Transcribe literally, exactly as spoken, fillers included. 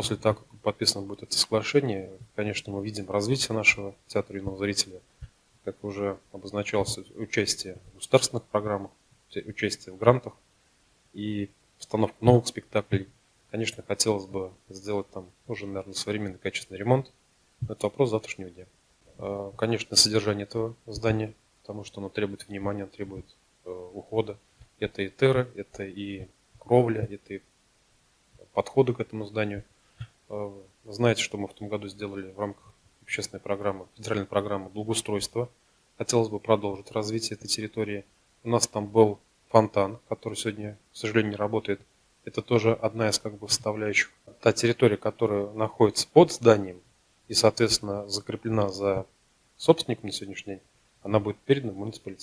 после того, как подписано будет это соглашение, конечно, мы видим развитие нашего театра юного зрителя, как уже обозначалось, участие в государственных программах, участие в грантах и постановку новых спектаклей. Конечно, хотелось бы сделать там уже, наверное, современный качественный ремонт, но это вопрос завтрашнего дня. Конечно, содержание этого здания, потому что оно требует внимания, оно требует ухода. Это и терра, это и кровля, это и подходы к этому зданию. Знаете, что мы в том году сделали в рамках общественной программы, федеральной программы благоустройства. Хотелось бы продолжить развитие этой территории. У нас там был фонтан, который сегодня, к сожалению, не работает. Это тоже одна из как бы составляющих. Та территория, которая находится под зданием и, соответственно, закреплена за собственником на сегодняшний день, она будет передана в муниципалитет.